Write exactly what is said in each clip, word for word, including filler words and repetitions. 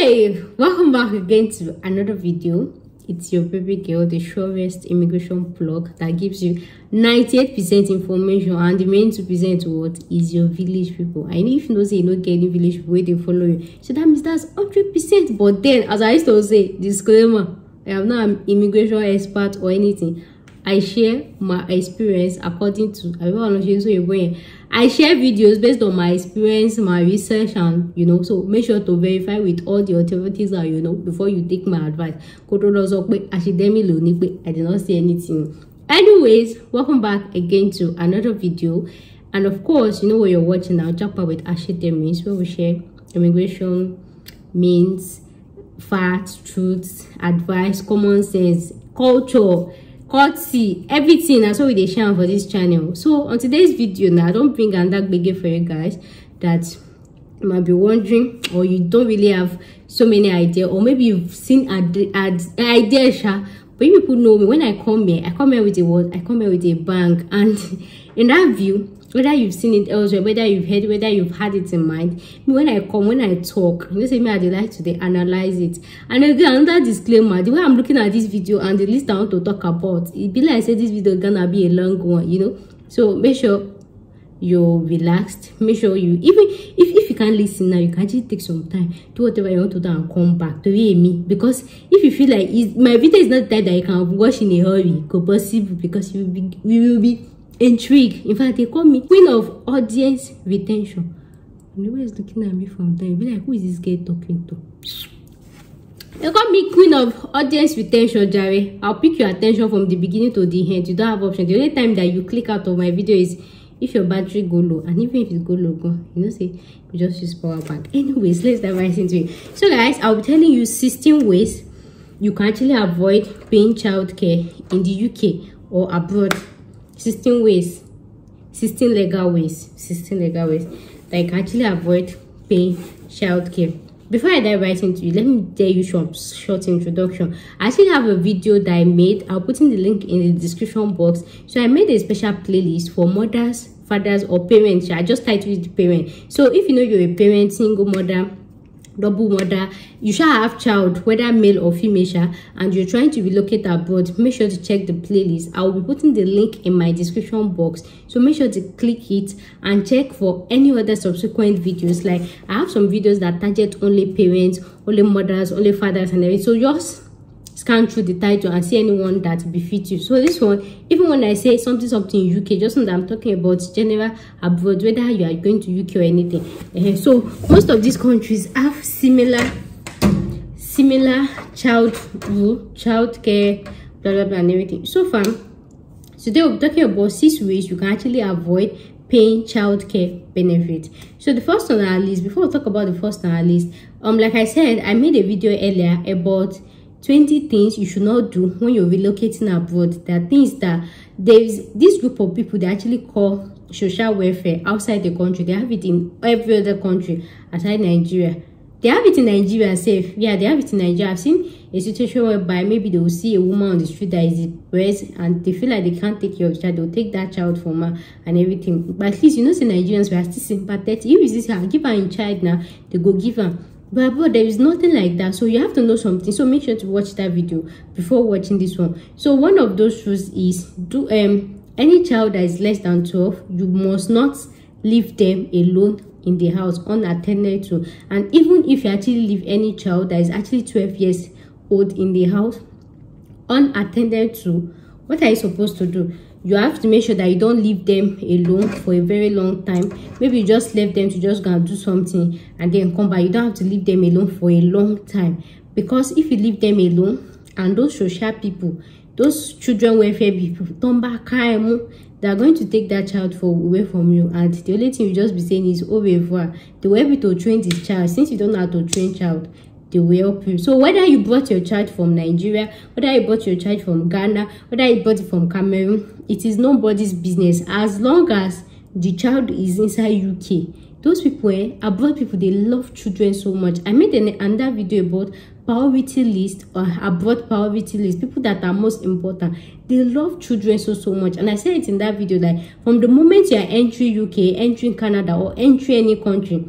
Hey, welcome back again to another video. It's your baby girl, the surest immigration blog that gives you ninety-eight percent information, and the main two percent what is your village people. I know if you know say you don't get any village people, they follow you, so that means that's one hundred percent. But then, as I used to say, disclaimer, I am not an immigration expert or anything. I share my experience according to I don't know so you're going. I share videos based on my experience, my research, and you know, so make sure to verify with all the authorities that you know before you take my advice. I did not say anything. Anyways, welcome back again to another video. And of course, you know what you're watching now, Japa with Ashydemmys, where we share immigration means, facts, truths, advice, common sense, culture, courtesy, everything. That's what we share for this channel. So on today's video now, I don't bring another biggie for you guys that you might be wondering, or you don't really have so many ideas, or maybe you've seen ad ad ideas. But you people know me, when I come here, I come here with a word, I come here with a bang, and in that view, whether you've seen it elsewhere, whether you've heard, whether you've had it in mind, when I come, when I talk, you know, say me, I like to they analyze it. And again, another disclaimer, the way I'm looking at this video and the list I want to talk about, it be like I said, this video is gonna be a long one, you know. So make sure you're relaxed. Make sure you, even if, if you can't listen now, you can just take some time, do whatever you want to do and come back to hear me. Because if you feel like it's, my video is not that that you can watch in a hurry, go possible, because you will be, we will be intrigue. In fact, they call me queen of audience retention. Nobody's looking at me from time. Be like, who is this guy talking to? They call me queen of audience retention, Jerry. I'll pick your attention from the beginning to the end. You don't have option. The only time that you click out of my video is if your battery go low, and even if it go low, go, you know, say you just use power bank. Anyways, let's dive right into it. So, guys, I'll be telling you sixteen ways you can actually avoid paying childcare in the U K or abroad. sixteen ways, sixteen legal ways, sixteen legal ways that you can actually avoid paying childcare. Before I dive right into it, let me tell you some short introduction. I still have a video that I made. I'll put in the link in the description box. So I made a special playlist for mothers, fathers, or parents. I just titled it parent. So if you know you're a parent, single mother, double mother, you shall have child, whether male or female, shall, and you're trying to relocate abroad, make sure to check the playlist. I will be putting the link in my description box, so make sure to click it and check for any other subsequent videos. Like I have some videos that target only parents, only mothers, only fathers, and everything. So just scan through the title and see anyone that befits you. So this one, even when I say something something U K, just know that I'm talking about general abroad, whether you are going to U K or anything. Uh, so most of these countries have similar similar child rule, child care, blah blah blah, and everything. So far, today we're talking about six ways you can actually avoid paying childcare benefit. So the first on our list, before we talk about the first on our list, um like I said, I made a video earlier about twenty things you should not do when you're relocating abroad. There are things that there is this group of people they actually call social welfare outside the country. They have it in every other country aside Nigeria. They have it in Nigeria safe. Yeah, they have it in Nigeria. I've seen a situation whereby maybe they will see a woman on the street that is depressed and they feel like they can't take care of the child. They'll take that child from her and everything. But at least, you know, say Nigerians, we are still sympathetic. If it's this her, give her in child now, they go give her. But, but there is nothing like that, so you have to know something. So make sure to watch that video before watching this one. So one of those rules is, do um any child that is less than twelve, you must not leave them alone in the house unattended to. And even if you actually leave any child that is actually twelve years old in the house unattended to, what are you supposed to do? You have to make sure that you don't leave them alone for a very long time. Maybe you just left them to just go and do something and then come back. You don't have to leave them alone for a long time, because if you leave them alone, and those social people, those children welfare people, they are going to take that child for away from you, and the only thing you just be saying is au revoir. They will help you to train this child. Since you don't know how to train child, they will help you. So whether you brought your child from Nigeria, whether you brought your child from Ghana, whether you brought it from Cameroon, it is nobody's business. As long as the child is inside U K, those people, eh, abroad people, they love children so much. I made an, another video about priority list, or abroad priority list, people that are most important. They love children so so much, and I said it in that video that from the moment you are entering U K, entering Canada, or entering any country,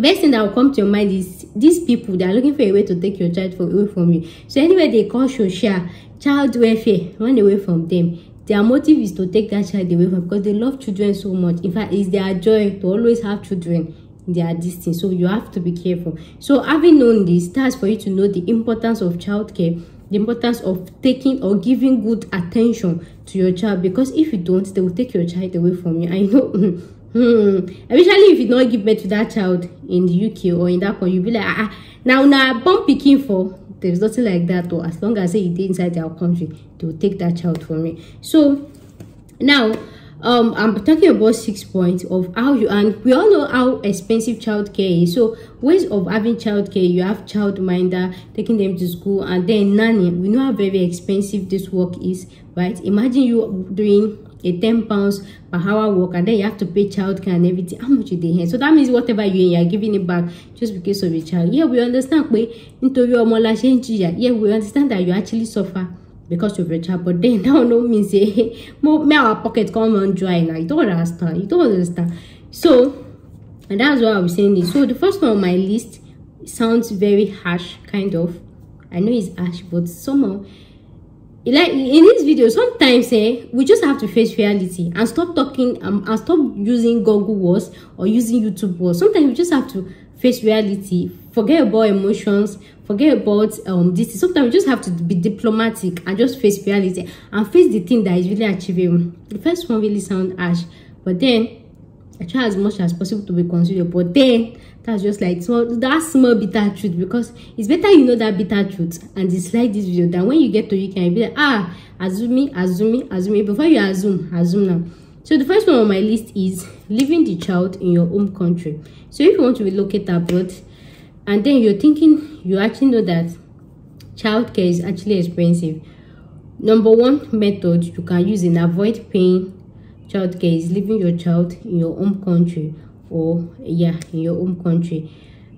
best thing that will come to your mind is these people that are looking for a way to take your child for, away from you. So anyway, they call social child welfare, run away from them. Their motive is to take that child away from, because they love children so much. In fact, it's their joy to always have children. They are distant, so you have to be careful. So having known this, that's for you to know the importance of childcare, the importance of taking or giving good attention to your child, because if you don't, they will take your child away from you. I know. Hmm. Especially if you don't give birth to that child in the U K or in that country, you'll be like, ah, now, now, bomb picking for. There's nothing like that, or as long as it is inside their country, they will take that child from me. So, now, um, I'm talking about six points of how you, and we all know how expensive childcare is. So, ways of having childcare, you have childminder, taking them to school, and then nanny. We know how very expensive this work is, right? Imagine you doing a ten pounds per hour work, and then you have to pay childcare and everything. How much did they have? So that means whatever you are giving it back just because of your child. Yeah, we understand. Yeah, we understand that you actually suffer because of your child, but then that no means say may our pocket come and dry now. You don't understand. You don't understand. So, and that's why I'm saying this. So the first one on my list sounds very harsh, kind of. I know it's harsh, but somehow, like in this video, sometimes eh, we just have to face reality and stop talking um, and stop using Google words or using YouTube words. Sometimes we just have to face reality, forget about emotions, forget about um this. Sometimes we just have to be diplomatic and just face reality and face the thing that is really achievable. The first one really sounds harsh, but then I try as much as possible to be considerate, but then that's just like small, that small bitter truth, because it's better you know that bitter truth and dislike this video than when you get to U K and be like, ah, assume, assume, assume, before you assume, assume now. So the first one on my list is leaving the child in your home country. So if you want to relocate abroad and then you're thinking, you actually know that childcare is actually expensive, number one method you can use in avoid paying childcare is leaving your child in your home country, or yeah, in your home country.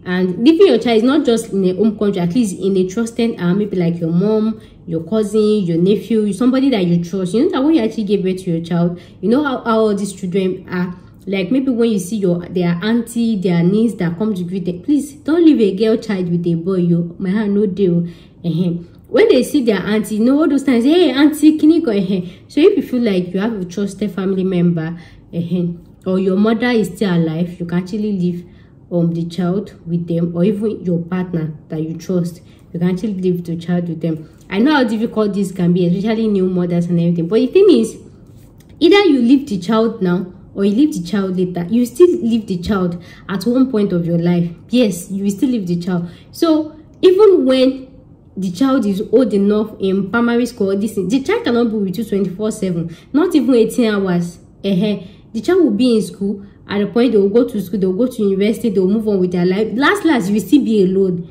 And leaving your child is not just in a home country, at least in a trusted arm, maybe like your mom, your cousin, your nephew, somebody that you trust. You know that when you actually give birth to your child, you know how, how all these children are. Like maybe when you see your their auntie, their niece that come to greet them, please don't leave a girl child with a boy. You my hand no deal. Uh-huh. When they see their auntie, you know all those times, hey auntie, can you go ahead? So if you feel like you have a trusted family member, uh, or your mother is still alive, you can actually leave um the child with them, or even your partner that you trust, you can actually leave the child with them. I know how difficult this can be, especially new mothers and everything. But the thing is, either you leave the child now, or you leave the child later, you still leave the child at one point of your life. Yes, you will still leave the child. So even when the child is old enough in primary school, this the child cannot be with you twenty-four seven, not even eighteen hours. Uh-huh. The child will be in school. At the point they will go to school, they will go to university, they will move on with their life. Last last you will still be alone.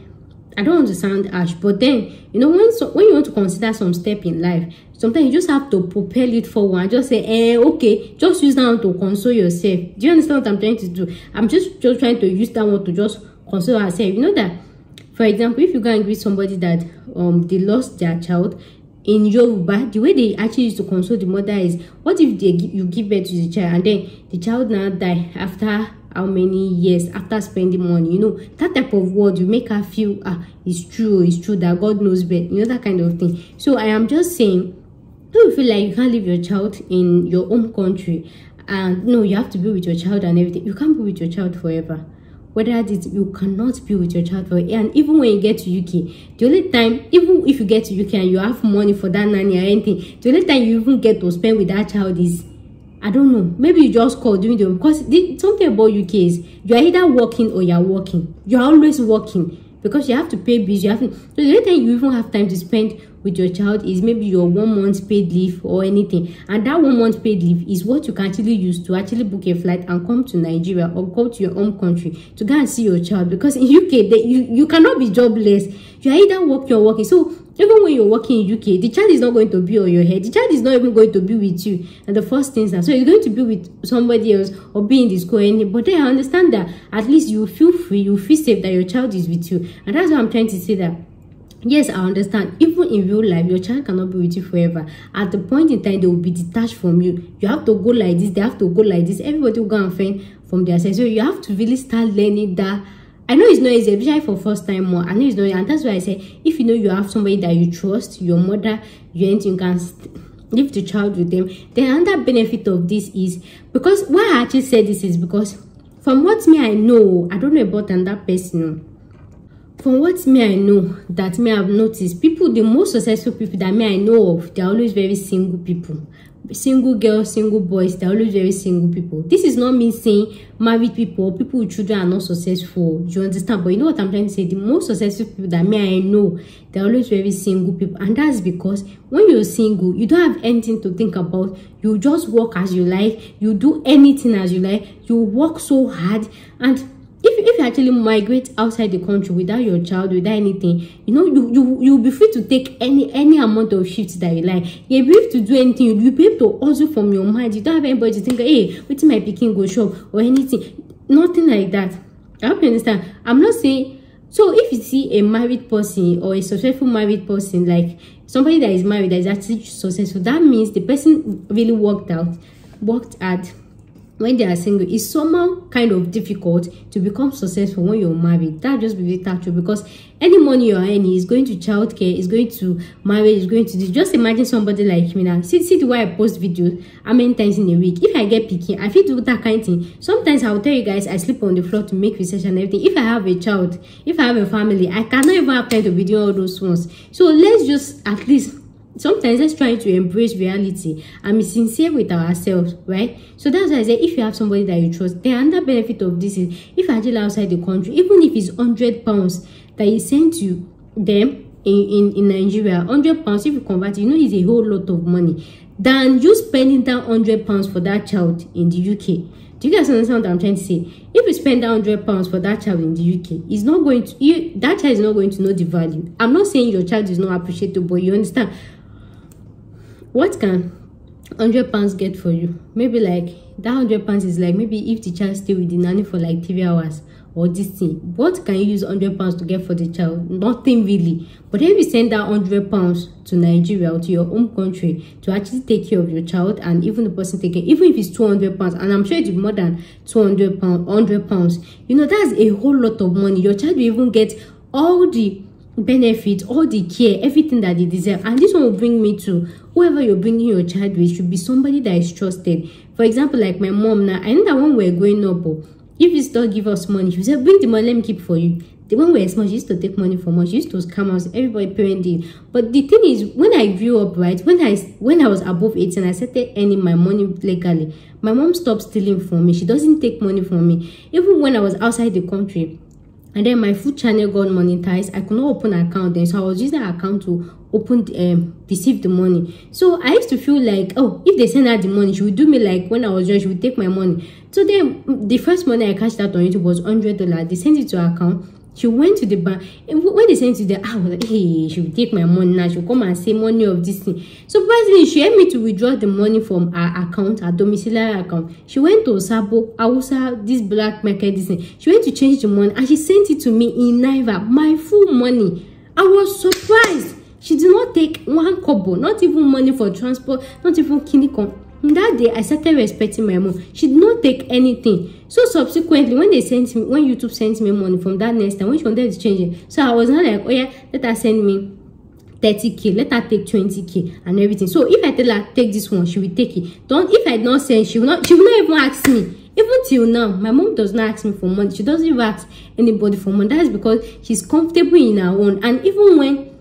I don't want to sound harsh, but then you know when so when you want to consider some step in life, sometimes you just have to propel it forward and just say, eh, okay, just use that one to console yourself. Do you understand what I'm trying to do? I'm just just trying to use that one to just console ourselves. You know that, for example, if you go and greet somebody that um they lost their child in Yoruba, the way they actually used to console the mother is, what if they you give birth to the child and then the child now die after how many years, after spending money? You know, that type of word will make her feel, ah, it's true, it's true that God knows better, you know, that kind of thing. So I am just saying, don't you feel like you can't leave your child in your home country, and no, you have to be with your child and everything? You can't be with your child forever. Whether it's, you cannot be with your child for, and even when you get to U K, the only time, even if you get to U K and you have money for that nanny or anything, the only time you even get to spend with that child is, I don't know, maybe you just call during the, because the, something about U K is you are either working or you are working. You are always working because you have to pay bills. You have to, so the only time you even have time to spend with your child is maybe your one month paid leave or anything, and that one month paid leave is what you can actually use to actually book a flight and come to Nigeria or go to your own country to go and see your child. Because in U K, they, you you cannot be jobless. You are either work, you're working. So even when you're working in U K, the child is not going to be on your head. The child is not even going to be with you. And the first things that, so you're going to be with somebody else or be in the school. And but then I understand that at least you feel free, you feel safe that your child is with you, and that's what I'm trying to say that. Yes, I understand. Even in real life, your child cannot be with you forever. At the point in time, they will be detached from you. You have to go like this. They have to go like this. Everybody will go and fend from their side. So you have to really start learning that. I know it's not easy, especially for first time more. I know it's not easy, and that's why I say, if you know you have somebody that you trust, your mother, your aunt, you can leave the child with them. Then another benefit of this is, because why I actually said this is because from what me I know, I don't know about another person. From what me I know, that me I've noticed, people, the most successful people that me I know of, they're always very single people. Single girls, single boys, they're always very single people. This is not me saying married people or people with children are not successful. Do you understand? But you know what I'm trying to say? The most successful people that me I know, they're always very single people. And that's because when you're single, you don't have anything to think about. You just work as you like. You do anything as you like. You work so hard. And if, if you actually migrate outside the country without your child, without anything, you know, you, you, you'll be free to take any any amount of shifts that you like. You'll be able to do anything. You'll be able to also from your mind. You don't have anybody to think, hey, what's my picking go shop or anything. Nothing like that. I hope you understand. I'm not saying... So if you see a married person or a successful married person, like somebody that is married, that is actually successful, that means the person really worked out, worked at... When they are single, it's somehow kind of difficult to become successful when you're married. That just be very tactful, because any money you're earning is going to childcare, is going to marriage, is going to this. Just imagine somebody like me now. See, see the way I post videos how many times in a week. If I get picky, I feel do that kind of thing. Sometimes I'll tell you guys I sleep on the floor to make research and everything. If I have a child, if I have a family, I cannot even have time to be doing all those ones. So let's just at least. Sometimes let's try to embrace reality and be sincere with ourselves, right? So that's why I say if you have somebody that you trust, the other benefit of this is if you actually outside the country, even if it's hundred pounds that you send to them in, in, in Nigeria, hundred pounds if you convert, you know, is a whole lot of money. Than you spending that hundred pounds for that child in the U K. Do you guys understand what I'm trying to say? If you spend that hundred pounds for that child in the U K, it's not going to you, that child is not going to know the value. I'm not saying your child is not appreciated, but you understand. What can one hundred pounds get for you? Maybe like that one hundred pounds is like, maybe if the child stay with the nanny for like three hours or this thing, what can you use one hundred pounds to get for the child? Nothing really. But if you send that one hundred pounds to Nigeria or to your home country to actually take care of your child, and even the person taking, even if it's two hundred pounds, and I'm sure it's more than two hundred pounds, one hundred pounds, you know, that's a whole lot of money. Your child will even get all the benefit, all the care, everything that they deserve. And this one will bring me to whoever you're bringing your child with should be somebody that is trusted. For example, like my mom now, I know that when we were growing up, if you still give us money, she said, bring the money, let me keep for you. The one where small, she used to take money from us, she used to scam us, everybody parenting. But the thing is, when I grew up, right, when I when I was above eighteen, I started earning my money legally. My mom stopped stealing from me. She doesn't take money from me. Even when I was outside the country, and then my food channel got monetized, I could not open an account then, so I was using an account to open, um, receive the money. So I used to feel like, oh, if they send out the money, she would do me like when I was young, she would take my money. So then the first money I cashed out on YouTube was one hundred dollars. They sent it to her account. She went to the bank, and when they sent it to the, I was like, hey, she will take my money now. She will come and say money of this thing. Surprisingly, she helped me to withdraw the money from her account, her domiciliary account. She went to Osabo, Awusa, this black market, this thing. She went to change the money, and she sent it to me in Naira, my full money. I was surprised. She did not take one kobo, not even money for transport, not even kinikon. That day I started respecting my mom. She did not take anything. So subsequently, when they sent me, when YouTube sent me money from that next time, when she wanted to change it, so I was not like, oh yeah, let her send me thirty K, let her take twenty K and everything. So if I tell her take this one, she will take it. Don't, if I don't send, she will not, she will not even ask me. Even till now, my mom does not ask me for money. She doesn't even ask anybody for money. That's because she's comfortable in her own. And even when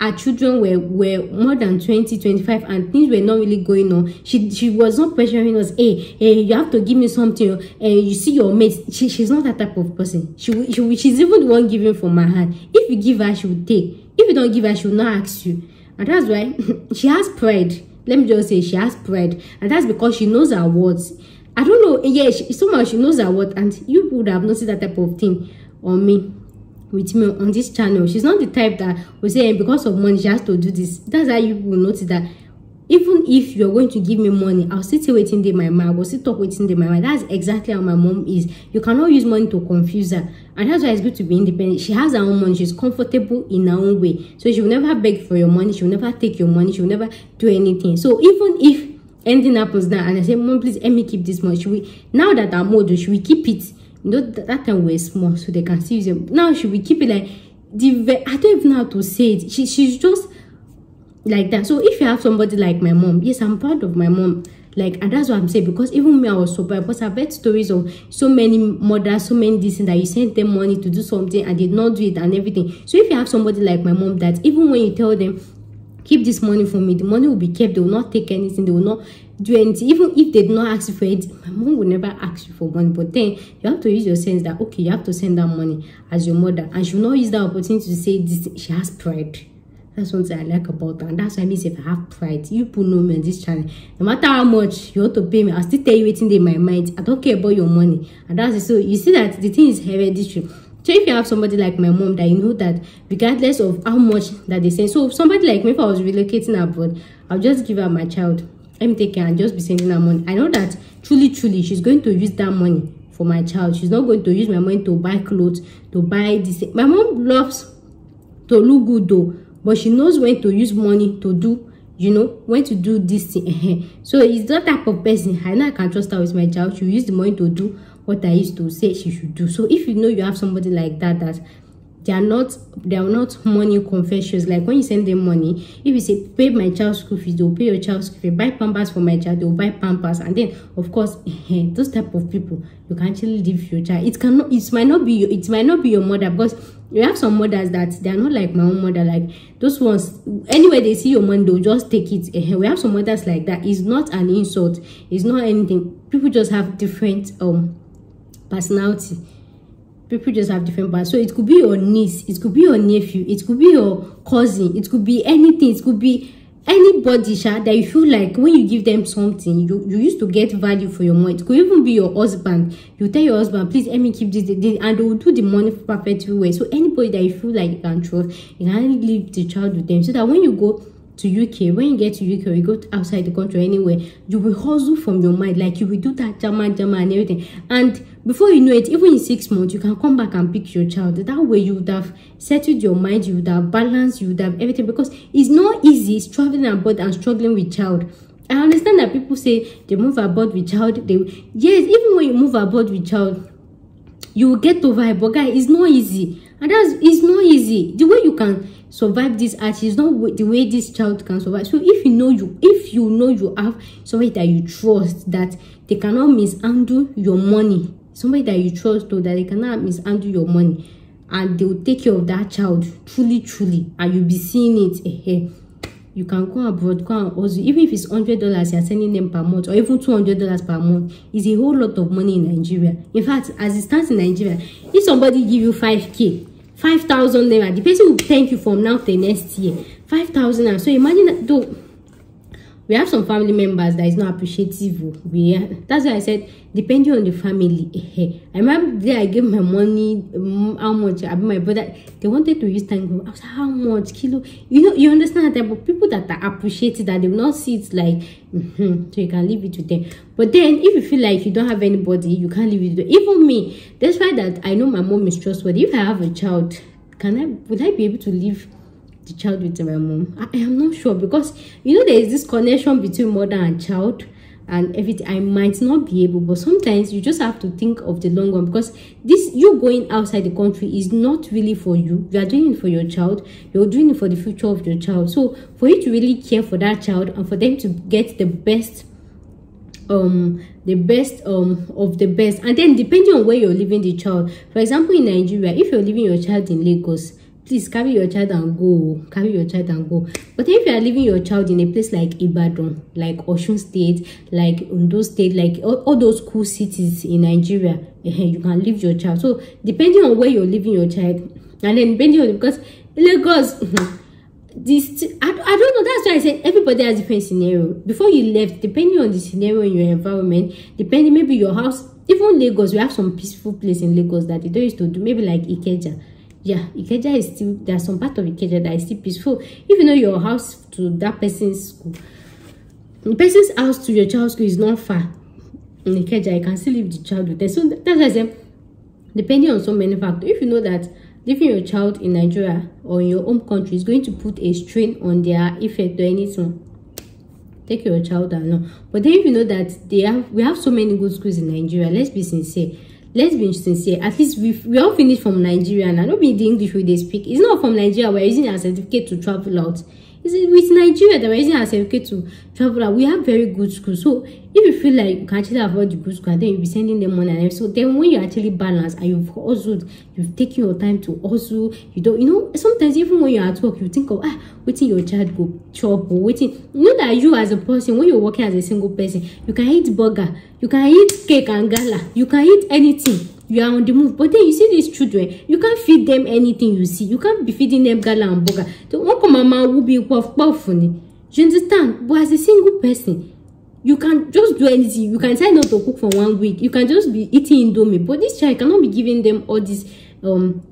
our children were, were more than twenty, twenty-five, and things were not really going on, She she was not pressuring us. Hey, hey, you have to give me something. And uh, you see your mates. She, she's not that type of person. She, she she's even the one giving from my hand. If you give her, she will take. If you don't give her, she will not ask you. And that's why she has pride. Let me just say she has pride, and that's because she knows her words. I don't know. Yeah, she, somehow she knows her words, and you would have noticed that type of thing on me. With me on this channel, she's not the type that will say because of money she has to do this. That's how you will notice that even if you're going to give me money, I'll sit here waiting in my mind, I will sit talk waiting in my mind. That's exactly how my mom is. You cannot use money to confuse her, and that's why it's good to be independent. She has her own money, she's comfortable in her own way, so she will never beg for your money, she will never take your money, she will never do anything. So even if anything happens now and I say, Mom, please let me keep this much. Should we, now that I'm older, should we keep it? You know, that, that time we're small, so they can see it. Now should we keep it? Like, the, I don't even know how to say it. She, she's just like that. So if you have somebody like my mom, yes, I'm proud of my mom. Like, and that's what I'm saying, because even me, I was surprised, because I've heard stories of so many mothers, so many this and that, you sent them money to do something and they did not do it and everything. So if you have somebody like my mom, that even when you tell them, keep this money for me, the money will be kept, they will not take anything, they will not do anything. Even if they do not ask you for it, my mom will never ask you for money. But then you have to use your sense that, okay, you have to send that money as your mother, and she will not use that opportunity to say this. She has pride. That's one thing I like about her, and that's why I mean, if I have pride, you people know me on this channel. No matter how much you want to pay me, I'll still tell you waiting in my mind. I don't care about your money, and that's it. So you see that the thing is hereditary. So if you have somebody like my mom, that you know that regardless of how much that they send, so if somebody like me, if I was relocating abroad, I'll just give her my child. Let me take care and just be sending her money. I know that truly, truly, she's going to use that money for my child. She's not going to use my money to buy clothes, to buy this. My mom loves to look good though, but she knows when to use money to do, you know, when to do this thing. So it's that type of person. I know I can trust her with my child. She will use the money to do what I used to say she should do. So if you know you have somebody like that, that they are not they are not money confessions. Like when you send them money, if you say pay my child's school fees, they'll pay your child's school fees. Buy Pampers for my child, they'll buy Pampers. And then of course, those type of people, you can actually leave your child. It cannot it might not be your it might not be your mother, because you have some mothers that they are not like my own mother. Like those ones, anywhere they see your money, they'll just take it. We have some mothers like that. It's not an insult, it's not anything. People just have different um personality. People just have different parts. So it could be your niece, it could be your nephew, it could be your cousin, it could be anything, it could be anybody sha, that you feel like when you give them something, you, you used to get value for your money. It could even be your husband. You tell your husband, please let me keep this, and they will do the money perfectly well. So anybody that you feel like you can trust, you can leave the child with them, so that when you go to U K, when you get to U K or you go to outside the country, anywhere, you will hustle from your mind. Like you will do that jama jama and everything, and before you know it, even in six months you can come back and pick your child. That way you would have settled your mind, you would have balanced, you would have everything, because it's not easy traveling abroad and struggling with child. I understand that people say they move abroad with child. They yes, even when you move abroad with child, you will get over it, but guy, it's not easy. And that's it's not easy. The way you can survive this art is not the way this child can survive. So if you know you if you know you have somebody that you trust, that they cannot mishandle your money, somebody that you trust though, that they cannot mishandle your money, and they will take care of that child truly truly, and you'll be seeing it. You can go abroad, go and also, even if it's hundred dollars you're sending them per month, or even two hundred dollars per month, is a whole lot of money in Nigeria. In fact, as it stands in Nigeria, if somebody give you five K, five thousand naira, the person will thank you from now to next year. Five thousand naira. So imagine, though, we have some family members that is not appreciative. We are, that's why I said depending on the family. I remember the day I gave my money, um, how much? I mean, my brother, they wanted to use tango. I was like, how much kilo? You know, you understand that, but people that are appreciative, that they will not see it like, mm-hmm, so you can leave it to them. But then if you feel like you don't have anybody, you can't leave it to them. Even me, that's why that I know my mom is trustworthy. If I have a child, can I would I be able to leave the child with my mom? I, I am not sure, because you know there is this connection between mother and child and everything. I might not be able, but sometimes you just have to think of the long run, because this you going outside the country is not really for you. You are doing it for your child, you're doing it for the future of your child. So for you to really care for that child and for them to get the best um the best um of the best, and then depending on where you're leaving the child, for example in Nigeria, if you're leaving your child in Lagos, please carry your child and go. Carry your child and go. But if you are leaving your child in a place like Ibadan, like Osun State, like Ondo State, like all, all those cool cities in Nigeria, you can leave your child. So depending on where you're leaving your child, and then depending on, because Lagos, this I, I don't know. That's why I said everybody has different scenario. Before you left, depending on the scenario in your environment, depending maybe your house, even Lagos, we have some peaceful place in Lagos that they don't used to do, maybe like Ikeja. Yeah, Ikeja is still, there's some part of Ikeja that is still peaceful. If you know your house to that person's school, the person's house to your child's school is not far in Ikeja, you can still leave the child with them. So that's why I say, depending on so many factors, if you know that leaving your child in Nigeria or in your home country is going to put a strain on their effect or anything, take your child along. But then if you know that they have, we have so many good schools in Nigeria, let's be sincere. Let's be sincere. At least we we all finished from Nigeria, and I don't mean the English way they speak. It's not from Nigeria we're using our certificate to travel out. It's with Nigeria that we're using our certificate to travel out. We have very good schools. So if you feel like you can actually afford the good school, and then you'll be sending them money. And so then when you actually balance and you've also you've taken your time to also you don't you know sometimes even when you're at work you think of ah waiting your child go chop or waiting. You know that you as a person, when you're working as a single person, you can eat burger. You can eat cake and gala. You can eat anything. You are on the move. But then you see these children, you can't feed them anything you see. You can't be feeding them gala and burger. The one mama will be puff puff funny. Do you understand? But as a single person, you can just do anything. You can decide not to cook for one week. You can just be eating indomie. But this child cannot be giving them all this, um,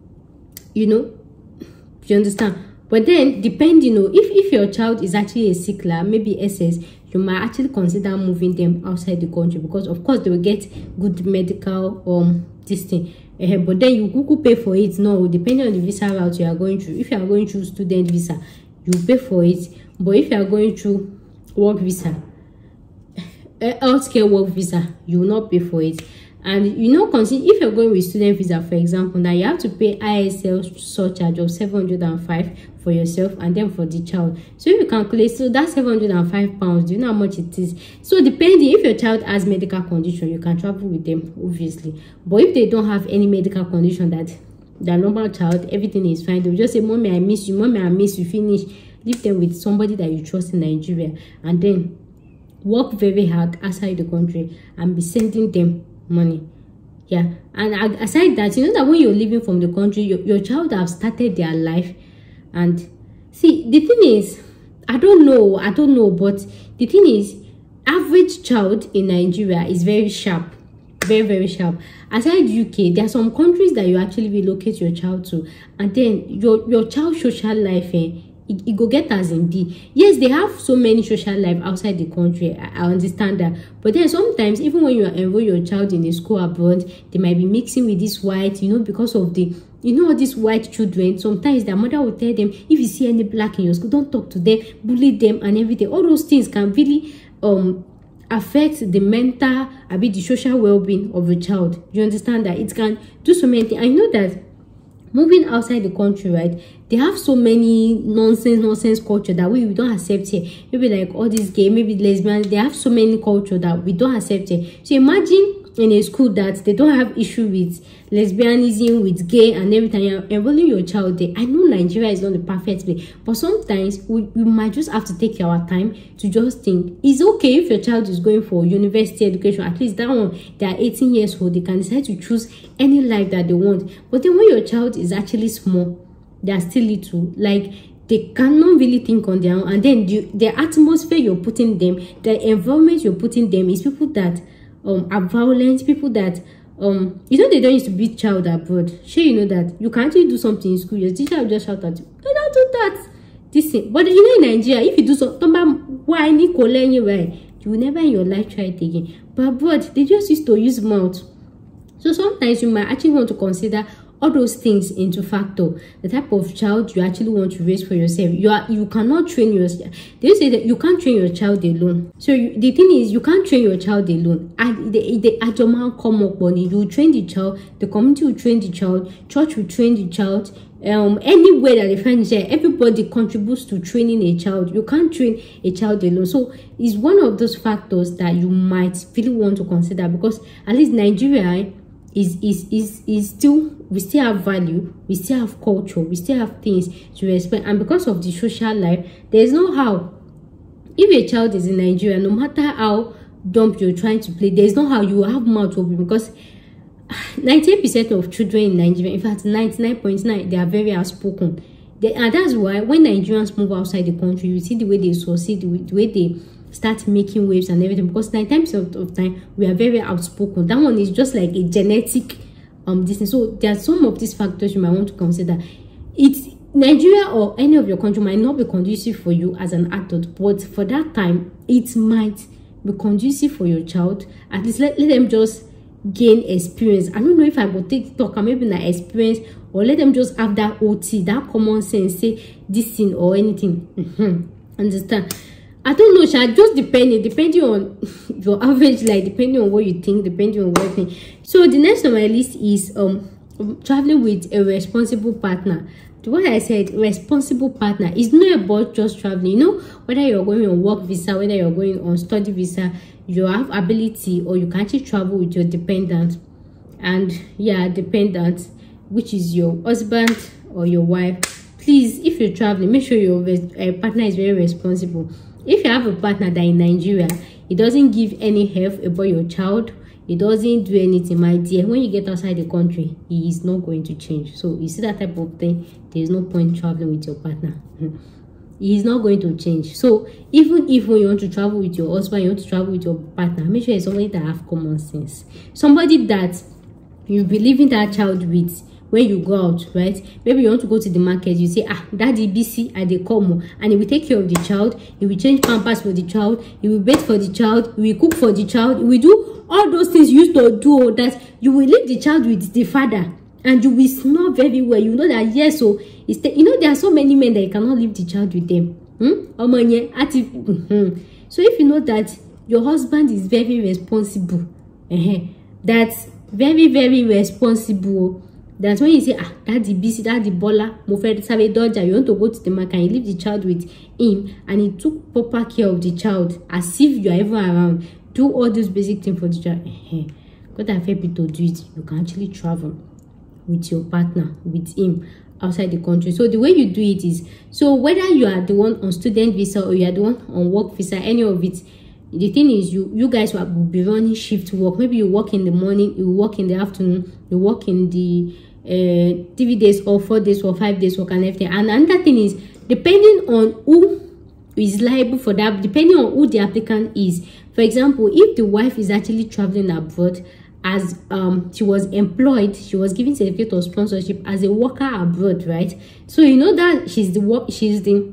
you know. Do you understand? But then, depending on if if your child is actually a sick lab, maybe S S. You might actually consider moving them outside the country, because of course they will get good medical um this thing. Uh, but then you could pay for it. No, depending on the visa route you are going through. If you are going through student visa, you pay for it. But if you are going through work visa, healthcare work visa, you will not pay for it. And you know, consider if you're going with student visa, for example, that you have to pay I S L surcharge of seven hundred and five for yourself and then for the child. So if you calculate, so that's seven hundred and five pounds. Do you know how much it is? So depending if your child has medical condition, you can travel with them, obviously. But if they don't have any medical condition, that the normal child, everything is fine, they'll just say, "Mommy, I miss you. Mommy, I miss you." Finish. Leave them with somebody that you trust in Nigeria, and then work very hard outside the country and be sending them money. Yeah. And aside that, you know that when you're leaving from the country, your, your child have started their life. And see, the thing is, I don't know, I don't know, but the thing is, average child in Nigeria is very sharp, very very sharp. Aside U K, there are some countries that you actually relocate your child to, and then your your child's social life, eh, It, it go get as in D. Yes, they have so many social life outside the country. I, I understand that. But then sometimes, even when you enroll your child in a school abroad, they might be mixing with this white, you know, because of the, you know, these white children. Sometimes their mother will tell them, if you see any black in your school, don't talk to them, bully them and everything. All those things can really um affect the mental, a bit the social well-being of a child. You understand that? It can do so many things. I know that moving outside the country, right, they have so many nonsense nonsense culture that we, we don't accept here. Maybe like all these gay, maybe lesbian, they have so many culture that we don't accept here. So imagine in a school that they don't have issue with lesbianism, with gay and everything, you're enrolling your child there. I know Nigeria is not the perfect place, but sometimes we, we might just have to take our time to just think. It's okay if your child is going for university education, at least that one, they are eighteen years old, they can decide to choose any life that they want. But then when your child is actually small, they are still little, like they cannot really think on their own. And then the, the atmosphere you're putting them, the environment you're putting them is people that um are violent, people that um you know they don't used to beat child abroad. Sure, you know that you can actually do something in school, your teacher will just shout at you, "No, don't do that, this thing." But you know in Nigeria, if you do something, why you will never in your life try it again. But abroad, they just used to use mouth. So sometimes you might actually want to consider all those things into factor, the type of child you actually want to raise for yourself. You are you cannot train yourself. They say that you can't train your child alone. So you, the thing is, you can't train your child alone. And the the Ajoma come up on you. Train the child. The community will train the child. Church will train the child. Um, anywhere that they find share, everybody contributes to training a child. You can't train a child alone. So it's one of those factors that you might really want to consider, because at least Nigeria is is is is still. We still have value, we still have culture, we still have things to respect. And because of the social life, there's no how. If a child is in Nigeria, no matter how dumb you're trying to play, there's no how you have mouth open, because ninety percent of children in Nigeria, in fact ninety-nine point nine, they are very outspoken. They, and that's why when Nigerians move outside the country, you see the way they succeed, the way they start making waves and everything, because nine times out of time we are very outspoken. That one is just like a genetic Um, this so there are some of these factors you might want to consider. It's Nigeria or any of your country might not be conducive for you as an adult, but for that time it might be conducive for your child. At least let, let them just gain experience. I don't know if I will take talk and maybe not experience, or let them just have that O T, that common sense, say this thing or anything. Mm-hmm. Understand? I don't know, Sha, just depending, depending on your average, like depending on what you think, depending on what you think. So the next on my list is um traveling with a responsible partner. What I said, responsible partner, is not about just traveling. You know, whether you're going on work visa, whether you're going on study visa, you have ability or you can actually travel with your dependent, and yeah, dependent, which is your husband or your wife. Please, if you're traveling, make sure your uh, partner is very responsible. If you have a partner that in Nigeria, it doesn't give any help about your child, it doesn't do anything, my dear, when you get outside the country, he is not going to change. So you see that type of thing, there is no point traveling with your partner. He is not going to change. So even if when you want to travel with your husband, you want to travel with your partner, make sure it's somebody that have common sense, somebody that you be leaving that child with when you go out, right? Maybe you want to go to the market, you say, ah, Daddy B C at the Como, and he will take care of the child, he will change pampers for the child, he will bathe for the child, he will cook for the child, he will do all those things you used to do, that you will leave the child with the father, and you will snub everywhere. You know that, yes, so it's the, you know, there are so many men that you cannot leave the child with them. Hmm? So if you know that your husband is very responsible, that's very, very responsible. That's when you say, ah, Daddy B C, Daddy Bola, Mofed Save Dodger, you want to go to the market and leave the child with him, and he took proper care of the child as if you are ever around. Do all those basic things for the child. God have helped you to do it. You can actually travel with your partner, with him, outside the country. So the way you do it is, so whether you are the one on student visa or you are the one on work visa, any of it, the thing is, you you guys will be running shift work. Maybe you work in the morning, you work in the afternoon, you work in the uh three days or four days or five days work and everything. And another thing is, depending on who is liable for that, depending on who the applicant is. For example, if the wife is actually traveling abroad as um she was employed, she was given certificate of sponsorship as a worker abroad, right? So you know that she's the work she's the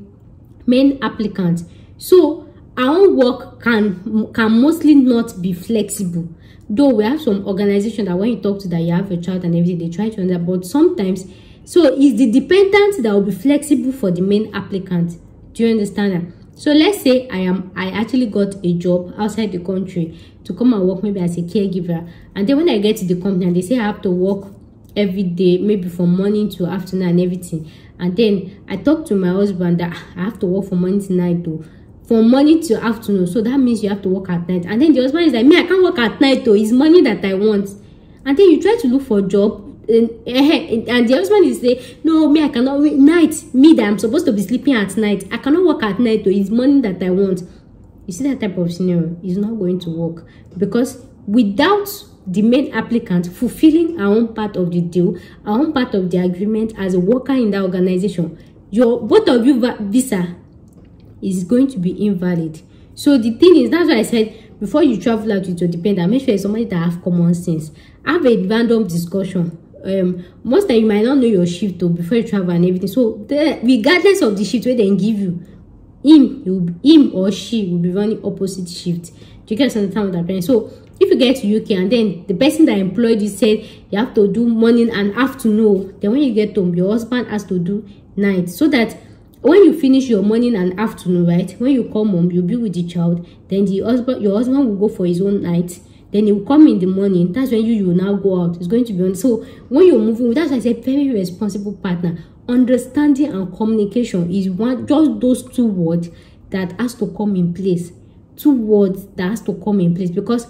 main applicant. So our own work can can mostly not be flexible. Though we have some organization that when you talk to that you have a child and everything, they try to understand, but sometimes, so it's the dependent that will be flexible for the main applicant. Do you understand that? So let's say I am I actually got a job outside the country to come and work maybe as a caregiver, and then when I get to the company and they say I have to work every day, maybe from morning to afternoon and everything, and then I talk to my husband that I have to work from morning to night though. From morning to afternoon, so that means you have to work at night. And then the husband is like, me, I can't work at night though, it's money that I want. And then you try to look for a job, and, and the husband is like, no, me, I cannot work night. Me, that I'm supposed to be sleeping at night, I cannot work at night though, it's money that I want. You see that type of scenario is not going to work, because without the main applicant fulfilling our own part of the deal, our own part of the agreement as a worker in that organization, your both of you visa is going to be invalid. So the thing is, that's why I said, before you travel out with your dependent, make sure it's somebody that have common sense. Have a random discussion. Um most of you might not know your shift though before you travel and everything, so the, regardless of the shift where they give you, him you him or she will be running opposite shift. You get understand what I'm saying? So if you get to U K and then the person that employed you said you have to do morning and afternoon, then when you get home your husband has to do night, so that when you finish your morning and afternoon, right, when you come home, you'll be with the child, then the husband, your husband will go for his own night, then he'll come in the morning, that's when you, you will now go out. It's going to be on. So when you're moving, that's why I said very responsible partner. Understanding and communication is one, just those two words that has to come in place. Two words that has to come in place, because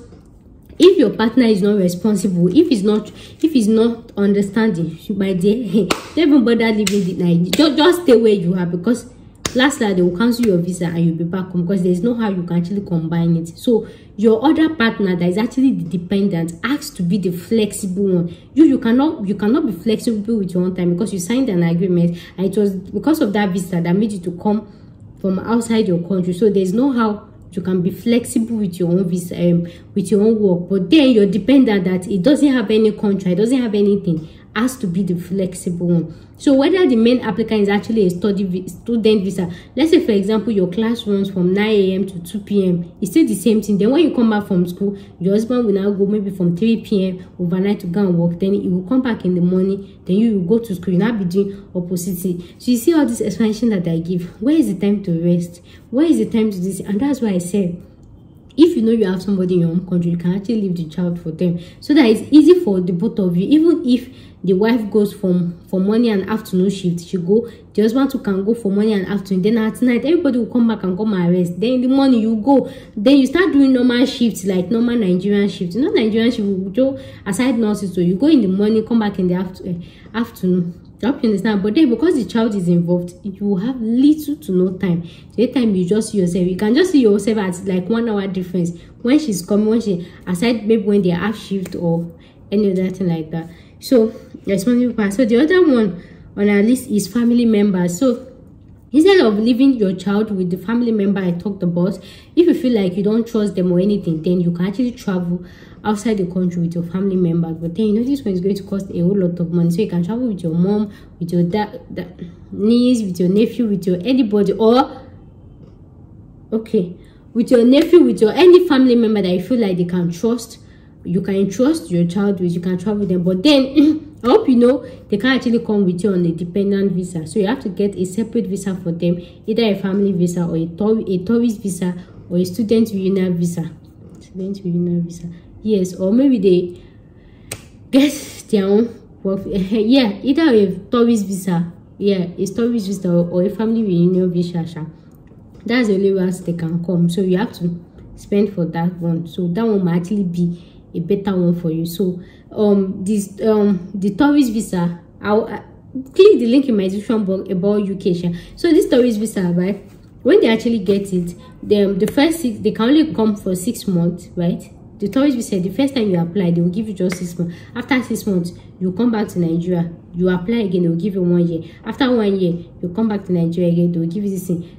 if your partner is not responsible, if he's not, if he's not understanding, my dear, don't even bother leaving the Nigeria. Just, just stay where you are, because last night they will cancel your visa and you'll be back home, because there's no how you can actually combine it. So your other partner that is actually the dependent asks to be the flexible one. You you cannot you cannot be flexible with your own time, because you signed an agreement and it was because of that visa that made you to come from outside your country. So there's no how you can be flexible with your own visa, um, with your own work, but then you're dependent that it doesn't have any contract, it doesn't have anything, has to be the flexible one. So whether the main applicant is actually a study student visa, let's say for example your class runs from nine A M to two P M, it's still the same thing. Then when you come back from school, your husband will now go maybe from three P M overnight to go and work, then he will come back in the morning, then you will go to school. You now be doing opposite. So you see all this explanation that I give, where is the time to rest, where is the time to this? And that's why I said, if you know you have somebody in your home country, you can actually leave the child for them, so that it's easy for the both of you. Even if the wife goes from for morning and afternoon shift, she go, the husband too can go for morning and afternoon, then at night everybody will come back and come and rest, then in the morning you go, then you start doing normal shifts, like normal Nigerian shifts. You know, Nigerian shift will go aside nurses, so you go in the morning, come back in the after, uh, afternoon. I hope you understand. But then because the child is involved, you have little to no time. The time you just see yourself, you can just see yourself as like one hour difference when she's coming, when she aside maybe when they have shift or any other thing like that. So that's one part. So the other one on our list is family members. So instead of leaving your child with the family member I talked about, if you feel like you don't trust them or anything, then you can actually travel outside the country with your family members. But then you know this one is going to cost a whole lot of money. So you can travel with your mom, with your dad, niece, with your nephew, with your anybody, or okay, with your nephew, with your any family member that you feel like they can trust. You can trust your child with, you can travel them. But then I hope you know they can actually come with you on a dependent visa, so you have to get a separate visa for them, either a family visa or a, tour a tourist visa or a student reunion visa. Student reunion visa, yes, or maybe they get their own work. Yeah, either a tourist visa, yeah, a tourist visa or a family reunion visa. That's the only ones they can come. So you have to spend for that one. So that one might actually be a better one for you. So um this um the tourist visa, I'll uh, click the link in my description box about U K. So this tourist visa, right, when they actually get it, them the first six, they can only come for six months, right? The tourist visa, the first time you apply, they will give you just six months. After six months you come back to Nigeria, you apply again, they will give you one year. After one year you come back to Nigeria again, they will give you this thing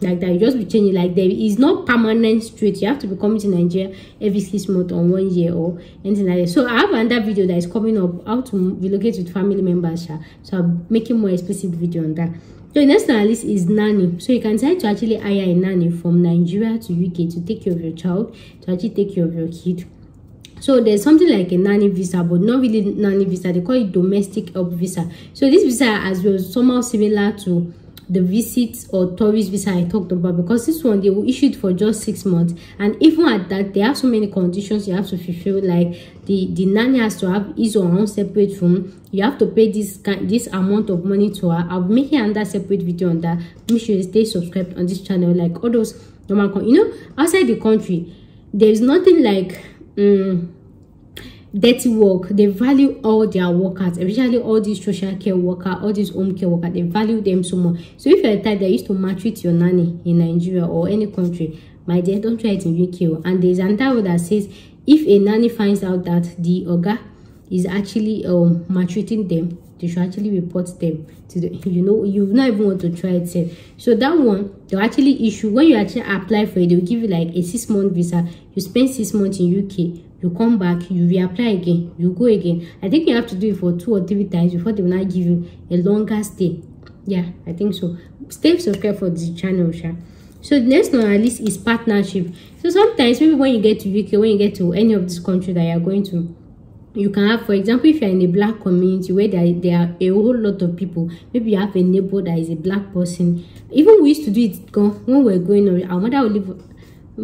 like that. You just be changing like that. It's not permanent straight. You have to be coming to Nigeria every six months or one year or anything like that. So I have another video that is coming up, how to relocate with family members. So I'm making more explicit video on that. So the next on our list is nanny. So you can decide to actually hire a nanny from Nigeria to U K to take care of your child, to actually take care of your kid. So there's something like a nanny visa, but not really nanny visa. They call it domestic help visa. So this visa as well somehow similar to the visits or tourist visa I talked about, because this one they will issue it for just six months, and even at that they have so many conditions you have to fulfill, like the the nanny has to have his or her own separate room, you have to pay this this amount of money to her. I'll make another separate video on that. Make sure you stay subscribed on this channel, like all those normal, you know, outside the country there's nothing like um dirty work. They value all their workers, especially all these social care workers, all these home care workers. They value them so much. So if you're a type that used to maltreat your nanny in Nigeria or any country, my dear, don't try it in U K. And there's another one that says if a nanny finds out that the oga is actually um maltreating them, they should actually report them to the, you know, you not even want to try it safe. So that one they'll actually issue when you actually apply for it, they'll give you like a six month visa. You spend six months in U K, you come back, you reapply again, you go again. I think you have to do it for two or three times before they will not give you a longer stay. Yeah, I think so. Stay subscribed for this channel, sha. So the next one at least is partnership. So sometimes maybe when you get to U K, when you get to any of this country that you are going to, you can have, for example, if you're in a black community where there, there are a whole lot of people, maybe you have a neighbor that is a black person. Even we used to do it when we were going on, our mother would leave, our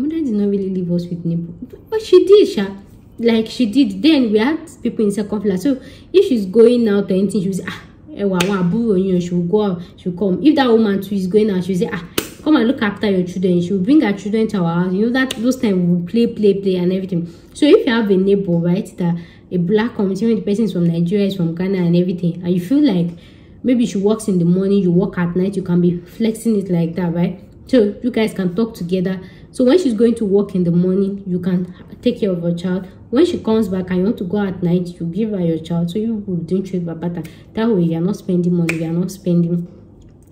mother did not really leave us with neighbor, but she did, sha. Like she did. Then we had people in second class. So if she's going out or anything, she was ah, ewa, wa, she'll go out, she'll come. If that woman too is going out, she'll say, ah, come and look after your children. She'll bring her children to our house. You know that those times we'll play, play, play and everything. So if you have a neighbor, right, that a black community, when the person is from Nigeria, is from Ghana and everything, and you feel like maybe she works in the morning, you work at night, you can be flexing it like that, right? So you guys can talk together. So when she's going to work in the morning, you can take care of her child. When she comes back and you want to go at night, you give her your child. So you will do trade by butter. That way you are not spending money, you are not spending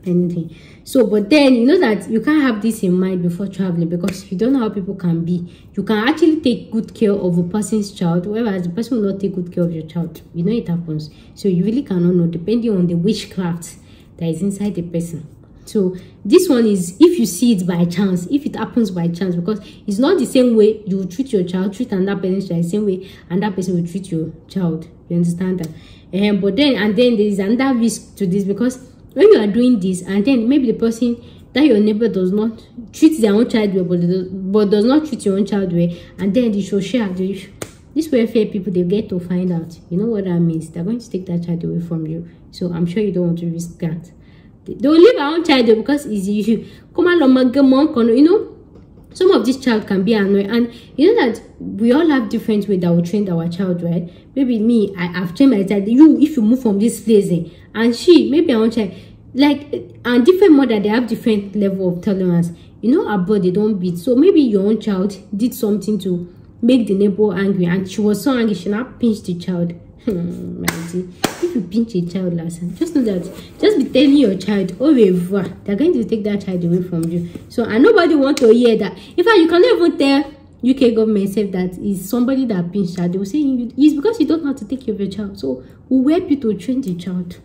anything. So, but then you know that you can't have this in mind before traveling, because you don't know how people can be. You can actually take good care of a person's child, whereas the person will not take good care of your child. You know, it happens. So you really cannot know, depending on the witchcraft that is inside the person. So this one is if you see it by chance, if it happens by chance, because it's not the same way you treat your child, treat another parent's child the same way, and that person will treat your child. You understand that? Um, but then, and then there is another risk to this, because when you are doing this, and then maybe the person that your neighbor does not treat their own child well, but, does, but does not treat your own child well, and then the social, the, these welfare people, they get to find out. You know what that means? They're going to take that child away from you. So I'm sure you don't want to risk that. They will leave our own child because it's easy. Come on, you know, some of this child can be annoying, and you know that we all have different ways that we train our child, right? Maybe me, I have trained my child. You, if you move from this place, and she, maybe our own child, like, and different mother, they have different level of tolerance. You know, abroad they don't beat. So maybe your own child did something to make the neighbor angry, and she was so angry she now pinched the child. Hmm, if you pinch a child, lesson, just know that, just be telling your child, oh, they're going to take that child away from you. So, and nobody wants to hear that. In fact, you can even tell U K government said that is somebody that pinched child. They will say it's because you don't know how to take care of your child. So, we'll help you to train the child.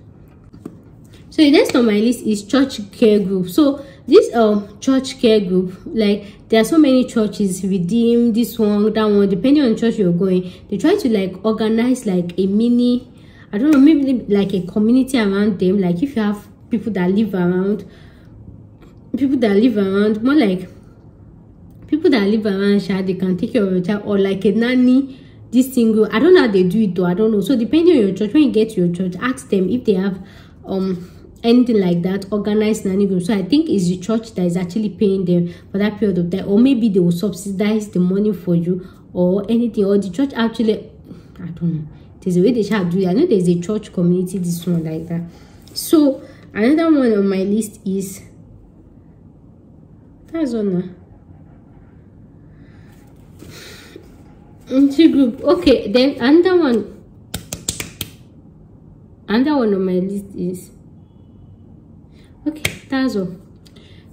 So, the next on my list is church care group. So, this um church care group, like, there are so many churches, Redeem, this one, that one, depending on church you're going, they try to like organize like a mini, I don't know, maybe like a community around them. Like if you have people that live around, people that live around, more like people that live around, they can take care of your child, or like a nanny, this single. I don't know how they do it though, I don't know. So depending on your church, when you get to your church, ask them if they have um anything like that, organized nanny group. So I think it's the church that is actually paying them for that period of time, or maybe they will subsidize the money for you or anything, or the church actually, I don't know, there's a way they shall do it. I know there's a church community, this one like that. So another one on my list is that's on a group. Okay, then another one another one on my list is okay, that's all.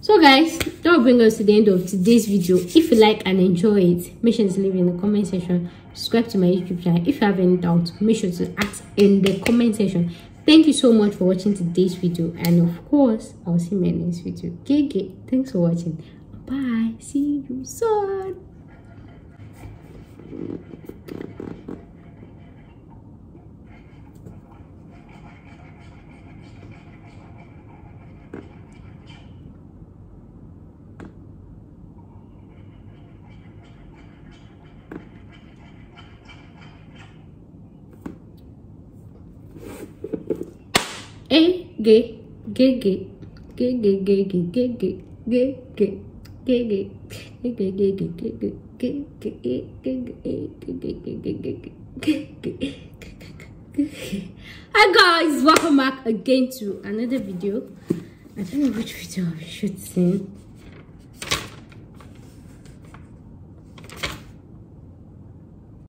So guys, that will bring us to the end of today's video. If you like and enjoy it, make sure to leave it in the comment section. Subscribe to my YouTube channel. If you have any doubts, make sure to ask in the comment section. Thank you so much for watching today's video, and of course I'll see you in my next video. Okay, thanks for watching. Bye, see you soon. Gay, gay, gay, gay, gay, gay, gay, gay, gay, gay, gay, hi guys, welcome back again to another video. I don't know which video I'm shooting.